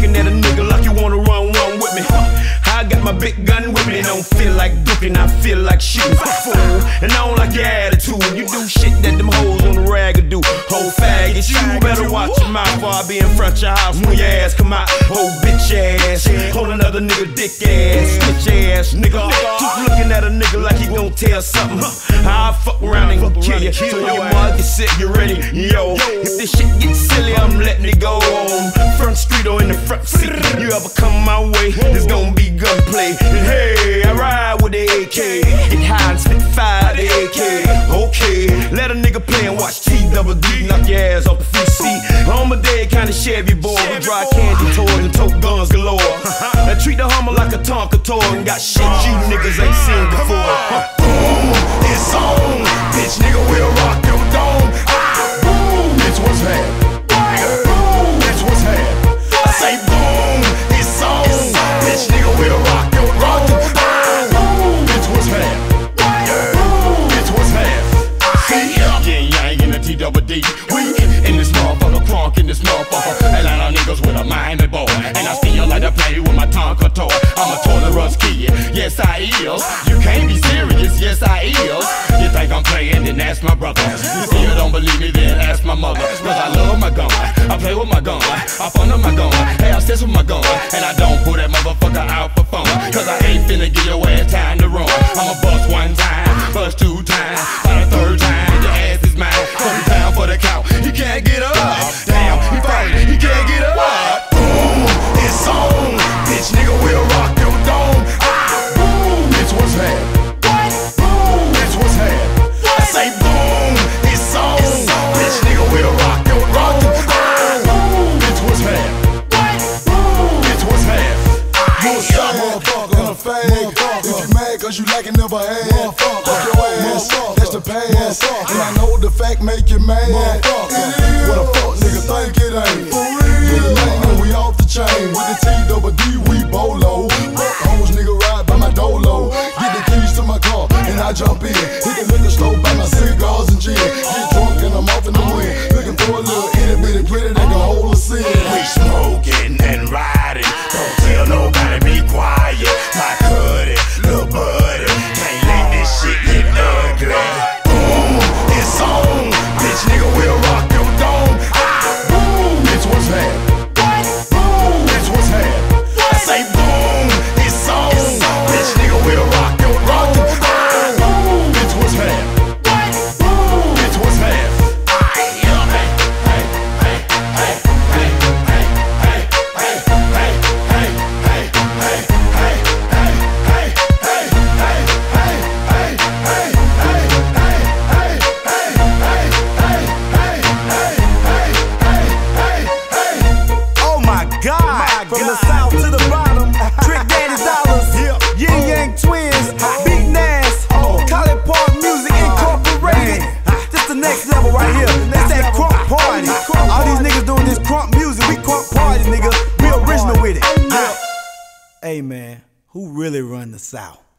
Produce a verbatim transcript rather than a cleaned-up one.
looking at a nigga like you wanna run one with me. I got my big gun with me. Don't feel like duking, I feel like shooting, fool. And I don't like your attitude. You do shit that them hoes on the rag would do. Whole faggot, you better watch your mouth before I be in front of your house when your ass come out. Whole bitch ass, hold another nigga dick ass, bitch ass nigga. Keep looking at a nigga like he gon' tell something. I'll fuck around and gon' kill you till your mother get sick. You ready? Yo, if this shit gets silly, I'm letting it go on front street or in the front seat. You ever come my way, it's gon' be gunplay. And hey, I ride with the A K, get high and spit fire the A K. Okay, let a nigga play and watch T double D knock your ass off the free seat. I'm a dead kind of Chevy boy with dry candy toys and tote guns galore. I treat the Hummer like a Tonka toy and got shit you niggas ain't seen before. Boom, it's on, bitch nigga, we'll rock your dome. Ah, boom, bitch, what's happening? Yes, I is. You can't be serious. Yes, I is. You think I'm playing? Then ask my brother. You see, you don't believe me? Then ask my mother. Cause I love my gun. I play with my gun. I fun with my gun. Hey, I sex with my gun. And I don't pull that motherfucker out for fun. Cause I ain't finna give your ass time to run. I'ma bust one time, bust two times, by the third time, your ass is mine. Come down for the count. You can't get up. Damn, you fighting. You can't get up. Boom, it's on. Bitch, nigga, we'll rock your dome. What's happening? Boom, that's what's happening. I say boom, it's on. Bitch, nigga, we'll rock your rock. Boom, that's what's happening. Boom, that's what's happening. You a star, motherfucker, a fag. If you mad cause you lacking never had, fuck your ass, that's the past. And I know the fact make you mad. What a fuck nigga think it ain't? Get it late and we off the chain. With the T double D, we bolo. I jump in, hit the liquor store, buy my cigars and gin. Get drunk and I'm off in the wind, looking for a little itty bitty pretty that can hold a sin. We smoking and riding, don't tell nobody, be quiet. My cutty, little buddy, can't let this shit get ugly. Boom, it's on, bitch nigga, we'll rock your dome. Ah, boom, bitch, what's happening? Boom, bitch, what's happening? I say boom, it's on, bitch nigga, we'll rock your rock. South.